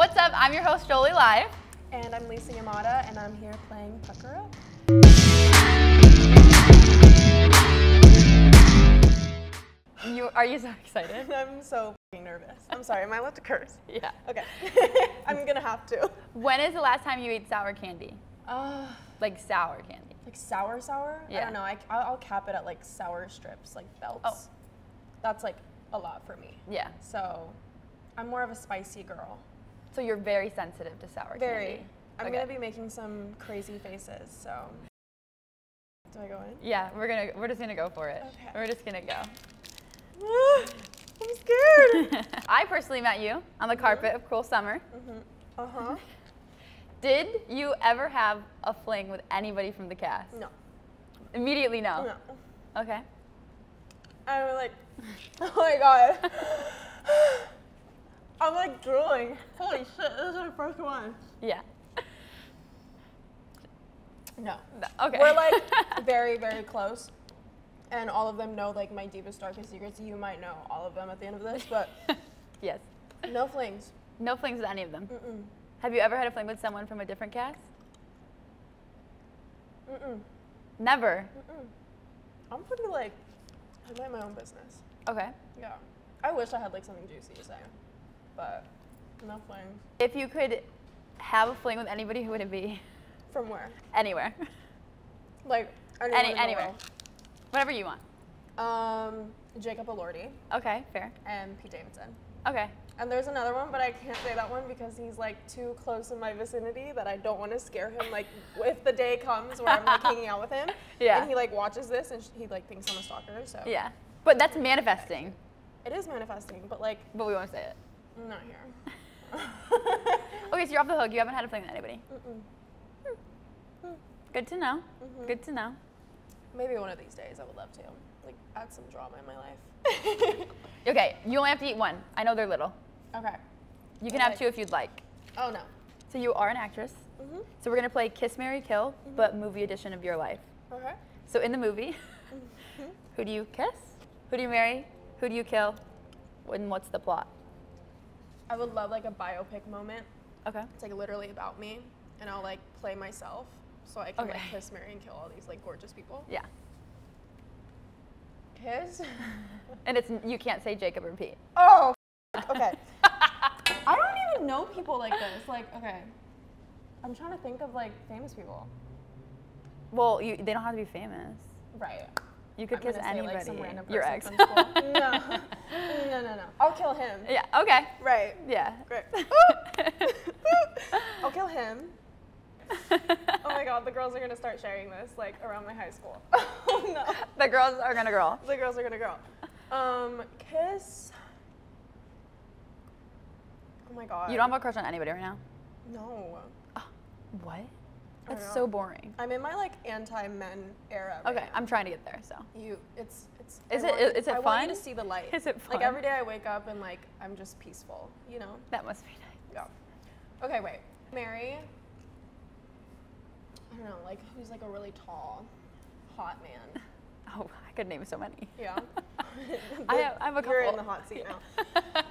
What's up? I'm your host, Joely Live. And I'm Lisa Yamada, and I'm here playing Pucker Up. Are you so excited? I'm so nervous. I'm sorry, am I allowed to curse? Yeah. Okay. I'm gonna have to. When is the last time you ate sour candy? Like sour candy. Like sour? Yeah. I don't know, I'll cap it at like sour strips, like belts. Oh. That's like a lot for me. Yeah. So I'm more of a spicy girl. So you're very sensitive to sour candy. Very. I'm gonna be making some crazy faces, so. Do I go in? Yeah, we're just gonna go for it. Okay. We're just gonna go. I'm scared. I personally met you on the carpet of Cruel Summer. Mm-hmm. Uh-huh. Did you ever have a fling with anybody from the cast? No. Immediately no? No. Okay. I was like, oh my god. I'm like drooling. Holy shit, this is our first one. Yeah. No. Okay. We're like very, very close. And all of them know like my deepest, darkest secrets. You might know all of them at the end of this, but yes. No flings. No flings with any of them. Mm-mm. Have you ever had a fling with someone from a different cast? Mm-mm. Never. Mm-mm. I'm pretty like, I mind my own business. Okay. Yeah. I wish I had like something juicy to say, but no flings. If you could have a fling with anybody, who would it be? From where? Anywhere. Like anywhere. Whatever you want. Jacob Elordi. Okay, fair. And Pete Davidson. Okay. And there's another one, but I can't say that one because he's like too close in my vicinity that I don't want to scare him. Like if the day comes where I'm like hanging out with him, yeah, and he like watches this and he like thinks I'm a stalker, so. Yeah, but that's manifesting. It is manifesting, but like. But we won't say it. Not here. Okay, so you're off the hook. You haven't had a fling with anybody. Mm-mm. Good to know. Mm-hmm. Good to know. Maybe one of these days I would love to, like, add some drama in my life. Okay, you only have to eat one. I know they're little. Okay. You can have two if you'd like. Oh, no. So you are an actress. Mm-hmm. So we're going to play Kiss, Marry, Kill, but movie edition of your life. Okay. So in the movie, who do you kiss? Who do you marry? Who do you kill? And what's the plot? I would love, like, a biopic moment. Okay. It's, like, literally about me, and I'll, like, play myself. So I can like kiss, marry, and kill all these like gorgeous people. Yeah. Kiss? And it's, you can't say Jacob or Pete. Oh, okay. I don't even know people like this. Like, okay. I'm trying to think of like famous people. Well, they don't have to be famous. Right. You could kiss anybody. Like, some random person. Your ex. No. I'll kill him. Yeah, okay. Right. Yeah. Great. I'll kill him. Oh my god, the girls are gonna start sharing this like around my high school. Oh no. The girls are gonna grow. The girls are gonna grow. Kiss. Oh my god. You don't have a crush on anybody right now? No. What? That's so boring. I'm in my like anti-men era. Right now. I'm trying to get there. So I want you to see the light. Is it fun? Like every day I wake up and like I'm just peaceful. You know. That must be nice. Yeah. Okay, wait. Mary. I don't know, like who's like a really tall, hot man. Oh, I could name so many. Yeah. I have a couple. You're in the hot seat now.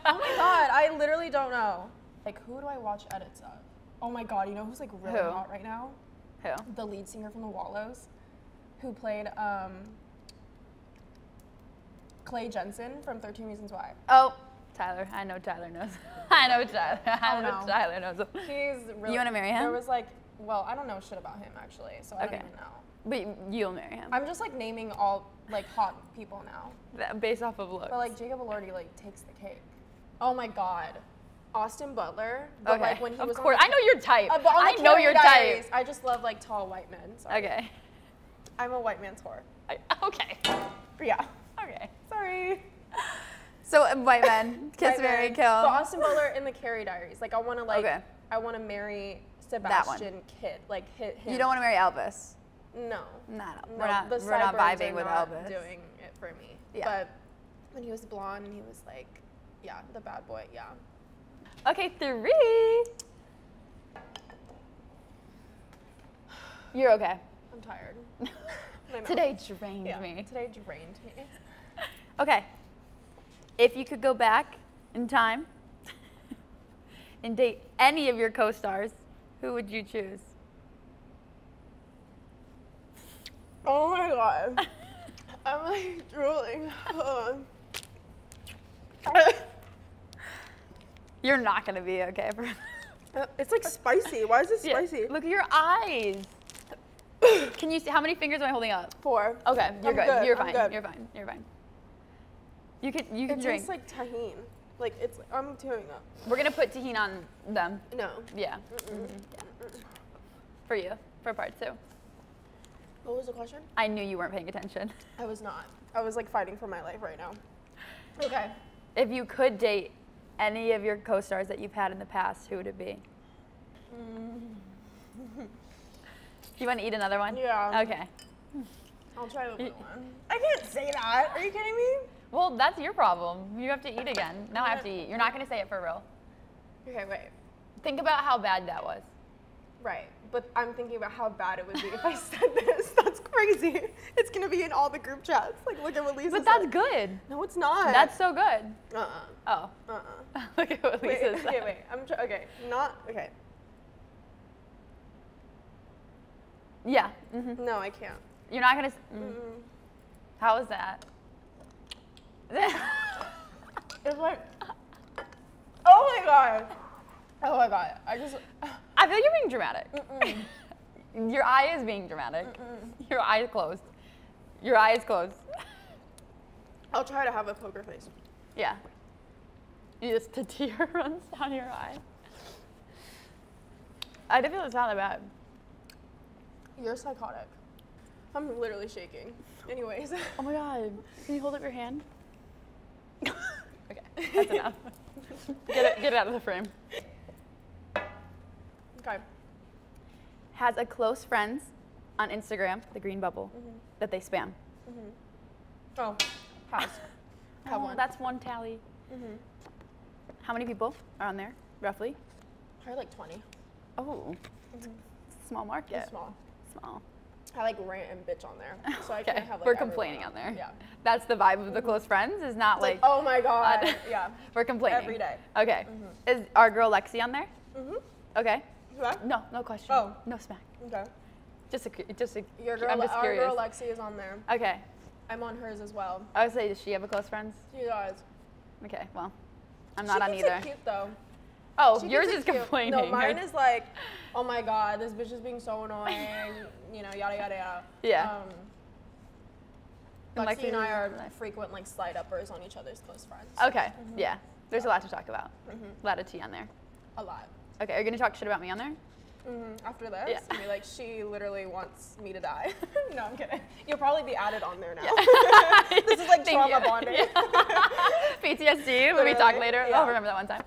Oh my god, I literally don't know. Like who do I watch edits of? Oh my god, you know who's like really hot right now? Who? The lead singer from The Wallows, who played Clay Jensen from 13 Reasons Why. Oh. Tyler, I know Tyler knows. Tyler knows. He's really. You want to marry him? There was like, well, I don't know shit about him actually, so I don't even know. But you'll marry him. I'm just like naming all like hot people now. Based off of looks. But like Jacob Elordi like takes the cake. Oh my god, Austin Butler. But, okay. Like, when he was of course, I know your type. But on the I know your diaries, type. I just love like tall white men. Sorry. Okay. I'm a white man's whore. Okay. Yeah. Okay. Sorry. So white men, kiss, marry, kill. So Austin Butler in The Carrie Diaries. Like I want to like, I want to marry Sebastian Kidd. Like him. You don't want to marry Elvis. No. No. We're not vibing with Elvis. Doing it for me. Yeah. But when he was blonde and he was like, yeah, the bad boy. Yeah. Okay, 3. You're okay. I'm tired. Today drained me. Today drained me. Okay. If you could go back in time and date any of your co-stars, who would you choose? Oh my God. I'm like drooling. You're not gonna be okay for It's like spicy. Why is it spicy? Yeah. Look at your eyes. Can you see how many fingers am I holding up? 4. Okay, you're good. You're fine. Good. You're fine. You're fine. You can drink. It tastes like tahini. Like it's. I'm tearing up. We're gonna put tahini on them. No. Yeah. For you, for part 2. What was the question? I knew you weren't paying attention. I was not. I was like fighting for my life right now. Okay. If you could date any of your co-stars that you've had in the past, who would it be? You want to eat another one? Yeah. Okay. I'll try another one. I can't say that. Are you kidding me? Well, that's your problem. You have to eat again. Now I have to eat. You're not going to say it for real. Okay, wait. Think about how bad that was. Right. But I'm thinking about how bad it would be if I said this. That's crazy. It's going to be in all the group chats. Like, look at what Lisa said. But that's good. No, it's not. That's so good. Uh-uh. Oh. Uh-uh. Look at what Lisa said. Okay, wait. Okay. Yeah. Mm-hmm. No, I can't. You're not going to... Mm-hmm. How is that? It's like... Oh, my God. Oh, my God. I just... I feel like you're being dramatic. Mm-mm. Your eye is being dramatic. Mm-mm. Your eye is closed. Your eye is closed. I'll try to have a poker face. Yeah. You just, the tear runs down your eye. I didn't feel it's not that bad. You're psychotic. I'm literally shaking. Anyways. Oh my God. Can you hold up your hand? Okay. That's enough. Get it out of the frame. Okay. Has a close friends on Instagram, the green bubble, that they spam. Oh, house. Have one. That's one tally. How many people are on there, roughly? Probably like 20. Oh, small market. It's small. Small. I like rant and bitch on there, so I can't have like. We're complaining on there. Yeah. That's the vibe of the close friends. Is not like. Oh my God. Yeah. We're complaining every day. Okay. Is our girl Lexi on there? Okay. What? No, no question. Oh. No smack. Okay. Just a Your girl, I'm just curious. Our girl Lexi is on there. Okay. I'm on hers as well. I would say, does she have a close friends? She does. Okay, well, I'm not on either. She keeps it cute, though. Oh, yours is complaining. No, mine is like, oh my God, this bitch is being so annoying, you know, yada, yada, yada. Yeah. Lexi and I are frequent, like, slide-uppers on each other's close friends. Okay, yeah. There's a lot to talk about. A lot of tea on there. A lot. Okay, are you gonna talk shit about me on there? After this, yeah. And be like, she literally wants me to die. No, I'm kidding. You'll probably be added on there now. Yeah. This is like trauma bonding. Yeah. PTSD. Literally. Let me talk later. Yeah. I'll remember that one time.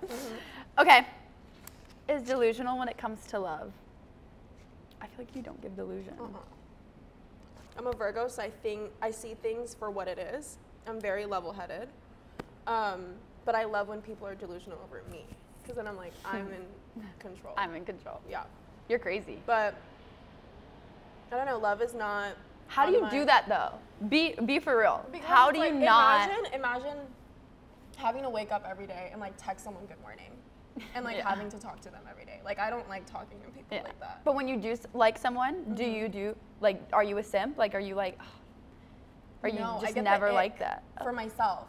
Okay. Is delusional when it comes to love? I feel like you don't give delusion. I'm a Virgo, so I see things for what it is. I'm very level-headed, but I love when people are delusional over me. Because then I'm like, I'm in control. I'm in control. Yeah. You're crazy. But I don't know. Love is not. How do you do that though? Be for real. Because how do like, you not? Imagine having to wake up every day and like text someone good morning, and like having to talk to them every day. Like I don't like talking to people like that. But when you do like someone, do you like? Are you a simp? Like are you like? Are you no, just never like that for myself?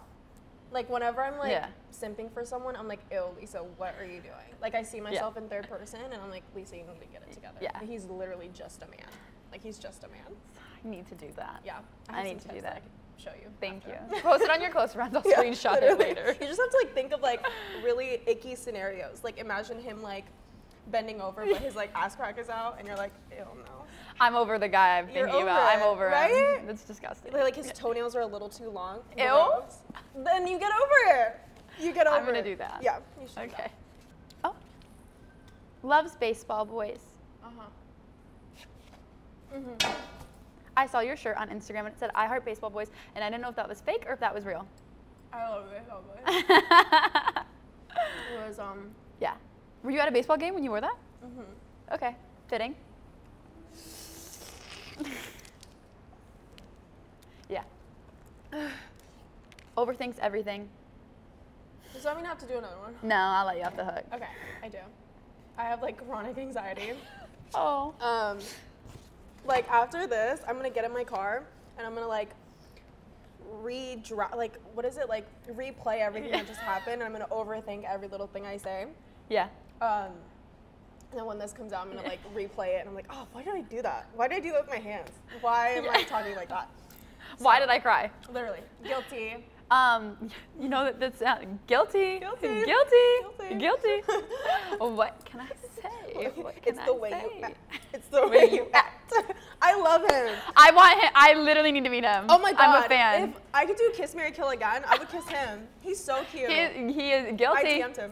Like whenever I'm like simping for someone, I'm like, ew, Lisa, what are you doing? Like I see myself in third person and I'm like, Lisa, you need to get it together. Yeah. Like, he's literally just a man. Like he's just a man. I need to do that. Yeah. I need to do that. Show you. Thank you. Post it on your close friends. I'll screenshot it later. You just have to like think of like really icky scenarios. Like imagine him like bending over but his like ass crack is out and you're like, ew, no. I'm over the guy I'm thinking about. I'm over him. It's disgusting. Like his toenails are a little too long. Ew. Then you get over it. You get over it. I'm gonna do that. Yeah, you should. Okay. Oh. Loves baseball boys. I saw your shirt on Instagram and it said I heart baseball boys and I didn't know if that was fake or if that was real. I love baseball boys. It was Yeah. Were you at a baseball game when you wore that? Okay. Fitting. Overthinks everything. Does that mean I have to do another one? No, I'll let you off the hook. Okay, I do. I have like chronic anxiety. Oh. Like after this, I'm gonna get in my car and I'm gonna like replay everything that just happened. And I'm gonna overthink every little thing I say. Yeah. And then when this comes out, I'm gonna like replay it and I'm like, oh, why did I do that? Why did I do that with my hands? Why am I talking like that? So, why did I cry? Literally, guilty. You know that's guilty. Guilty. Guilty. Guilty. What can I say? It's the way you act. I love him. I want him. I literally need to meet him. Oh my God. I'm a fan. If I could do Kiss Marry Kill again, I would kiss him. He's so cute. He is guilty. I DM'd him.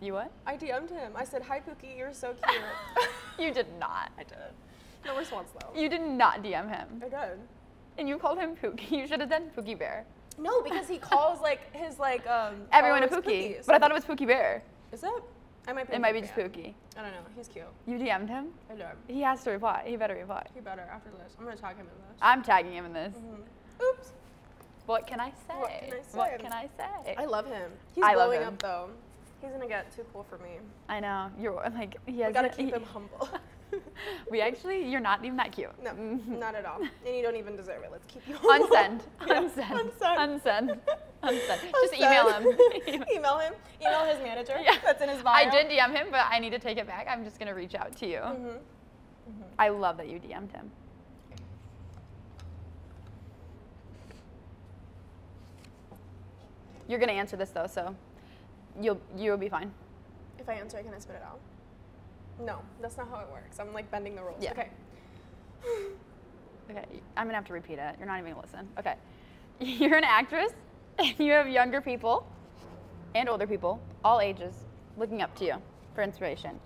You what? I DM'd him. I said, hi Pookie, you're so cute. You did not. I did. No response though. You did not DM him. I did. And you called him Pookie. You should have done Pookie Bear. No, because he calls like his like everyone a Pookie. Pookies. But I thought it was Pookie Bear. Is it? I might be. It might be just Pookie. I don't know. He's cute. You DM'd him? I did. He has to reply. He better reply. He better after this. I'm gonna tag him in this. I'm tagging him in this. Mm-hmm. Oops. What can I say? What can I say? What can I say? I love him. He's blowing up though. He's gonna get too cool for me. I know. You're like we gotta keep him humble. We actually, you're not even that cute. No, not at all. And you don't even deserve it. Let's keep you humble. Unsend. Yeah. Unsend. Unsend. Unsend. Unsend. Just email him. Email him. Email his manager. Yeah. That's in his bio. I did DM him, but I need to take it back. I'm just gonna reach out to you. Mm-hmm. Mm-hmm. I love that you DM'd him. You're gonna answer this though, so you'll be fine. If I answer, can I spit it out? No, that's not how it works. I'm like bending the rules. Yeah. Okay. Okay, I'm gonna have to repeat it. You're not even gonna listen. Okay. You're an actress and you have younger people and older people, all ages, looking up to you for inspiration.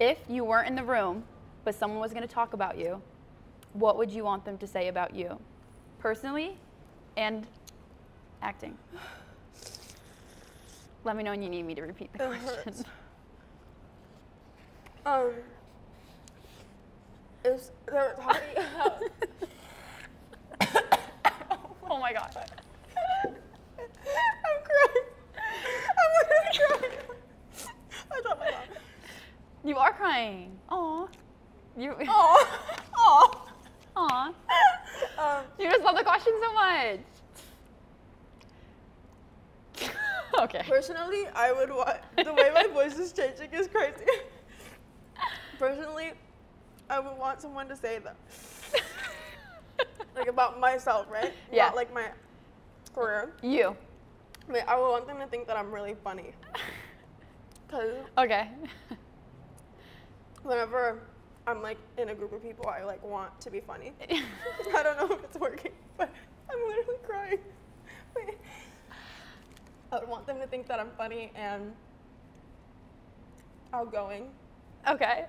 If you weren't in the room, but someone was gonna talk about you, what would you want them to say about you? Personally and acting. Let me know when you need me to repeat the question. Is there oh my God. I'm crying. I'm literally crying. I dropped my mouth. You are crying. Aw. You. Aw. Aw. Aw. You just love the question so much. Okay. Personally, I would want, the way my voice is changing is crazy. Personally, I would want someone to say that. Like about myself, right? Yeah. Not like my career. You. But I would want them to think that I'm really funny. Cause okay. Whenever I'm like in a group of people, I like want to be funny. I don't know if it's working, but I'm literally crying. Wait. I would want them to think that I'm funny and outgoing. Okay.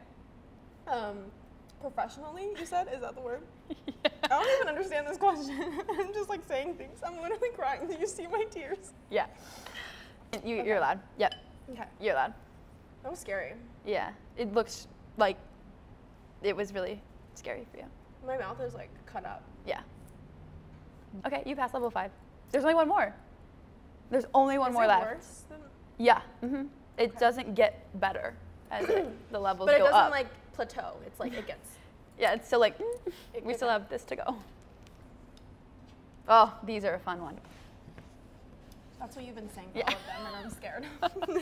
Professionally, you said? Is that the word? Yeah. I don't even understand this question. I'm just like saying things. I'm literally crying. Do you see my tears? Yeah. You're allowed. Yep. Okay. You're allowed. That was scary. Yeah. It looks like it was really scary for you. My mouth is like cut up. Yeah. Okay, you passed level 5. There's only one more. There's only one more left. Worse than yeah. Mm-hmm. It doesn't get better as the levels go up. But it doesn't like plateau. It's like it gets. Yeah, it's still like we still have this to go. Oh, these are a fun one. That's what you've been saying for all of them, and I'm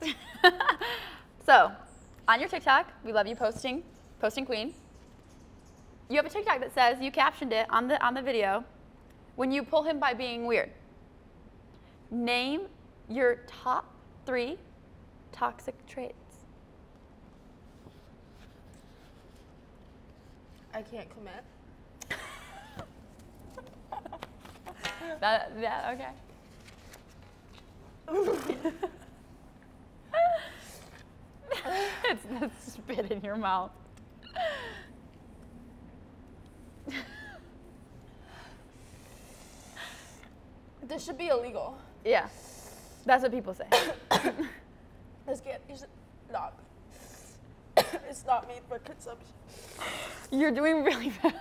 scared. So, on your TikTok, we love you posting queen. You have a TikTok that says you captioned it on the video. When you pull him by being weird, name your top 3 toxic traits. I can't commit. Okay. It's that spit in your mouth. This should be illegal. Yeah, that's what people say. This can't be stopped. It's not made for consumption. You're doing really bad.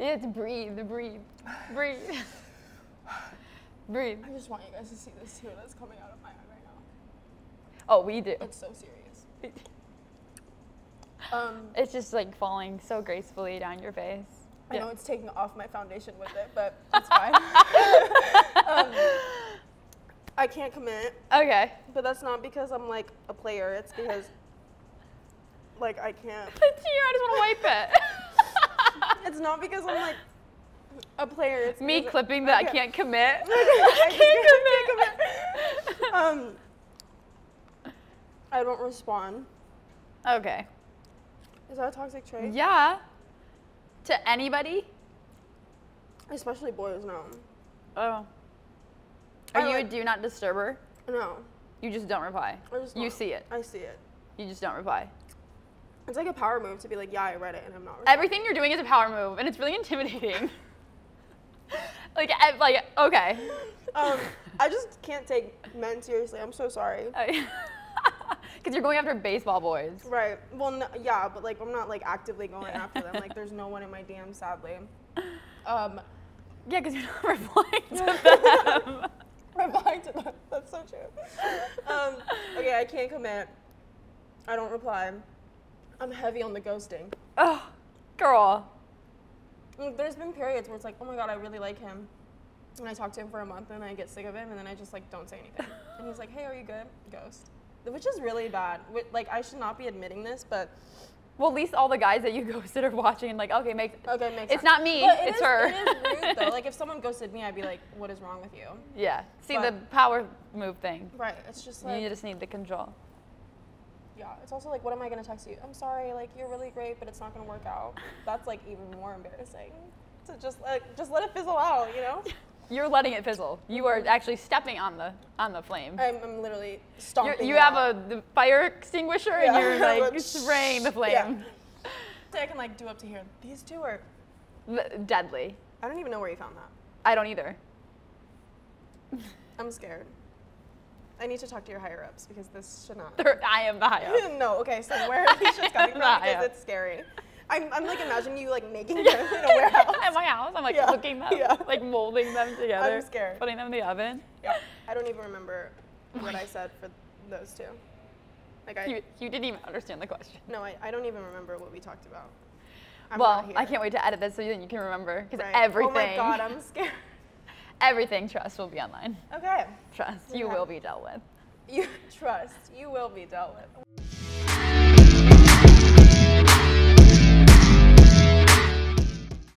It's breathe. Breathe. I just want you guys to see this tear that's coming out of my eye right now. Oh, we do. It's so serious. It's just like falling so gracefully down your face. I know it's taking off my foundation with it, but it's fine. I can't commit. Okay. But that's not because I'm like a player. It's because like I can't. It's here. I just want to wipe it. It's not because I'm like a player. It's me clipping that I can't commit. I can't commit. I don't respond. Okay. Is that a toxic trait? Yeah. To anybody? Especially boys, no. Oh. Are you a do not disturber? No. You just don't reply. You see it. I see it. You just don't reply. It's like a power move to be like, yeah, I read it and I'm not responding. Everything you're doing is a power move and it's really intimidating. like, okay. I just can't take men seriously. I'm so sorry. Because you're going after baseball boys. Right. Well, no, yeah, but, like, I'm not, like, actively going after them. Like, there's no one in my DMs, sadly. Yeah, because you're not replying to them. Replying to them. That's so true. Okay, I can't commit. I don't reply. I'm heavy on the ghosting. Oh, girl. There's been periods where it's like, oh, my God, I really like him. And I talk to him for a month, and I get sick of him, and then I just, like, don't say anything. And he's like, hey, are you good? Ghost. Which is really bad. Like, I should not be admitting this, but... Well, at least all the guys that you ghosted are watching and like, okay, makes sense. It's not me, it's her. It is rude, though. Like, if someone ghosted me, I'd be like, what is wrong with you? Yeah. See, but, the power move thing. Right. It's just like... You just need the control. Yeah. It's also like, what am I going to text you? I'm sorry, like, you're really great, but it's not going to work out. That's, like, even more embarrassing. So just let it fizzle out, you know? You're letting it fizzle. You are actually stepping on the flame. I'm literally stomping. You have the fire extinguisher, yeah. And you're like spraying the flame. Yeah. So I can like do up to here. These two are deadly. I don't even know where you found that. I don't either. I'm scared. I need to talk to your higher ups because this should not. I am the higher up. No, okay. So where are these just coming from? Because it's scary. I'm like imagining you like making them in a warehouse. At my house, I'm like cooking them, like molding them together. I'm scared. Putting them in the oven. Yeah. I don't even remember what I said for those two. Like you didn't even understand the question. No, I don't even remember what we talked about. Well, I can't wait to edit this so then you can remember because everything. Oh my God, I'm scared. Everything, trust, will be online. Okay. Trust, you will be dealt with. You will be dealt with.